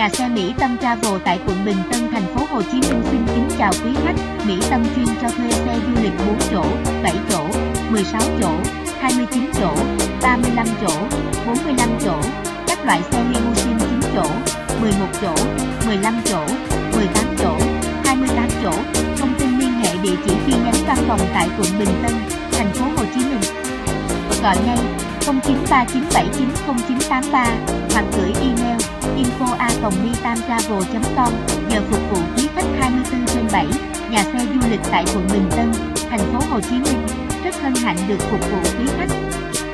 Nhà xe Mỹ Tâm Travel tại quận Bình Tân, thành phố Hồ Chí Minh xin kính chào quý khách. Mỹ Tâm chuyên cho thuê xe du lịch 4 chỗ, 7 chỗ, 16 chỗ, 29 chỗ, 35 chỗ, 45 chỗ, các loại xe limousine 9 chỗ, 11 chỗ, 15 chỗ, 18 chỗ, 28 chỗ. Thông tin liên hệ địa chỉ chi nhánh văn phòng tại quận Bình Tân, thành phố Hồ Chí Minh. Gọi ngay 0939790983 hoặc gửi email info@mytamtravel.com. Giờ phục vụ quý khách 24/7. Nhà xe du lịch tại quận Bình Tân, thành phố Hồ Chí Minh rất hân hạnh được phục vụ quý khách.